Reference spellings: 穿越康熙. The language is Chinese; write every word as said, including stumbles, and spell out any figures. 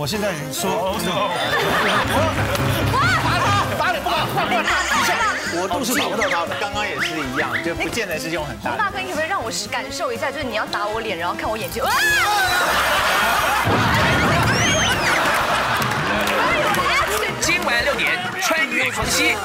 我现在说 ，oh no！ 打他，打你不打，快过来！我都是打不到他的，刚刚也是一样，就不见得是用很大。洪大哥，你可不可以让我感受一下，就是你要打我脸，然后看我眼睛？哇！今晚六点，穿越狂西。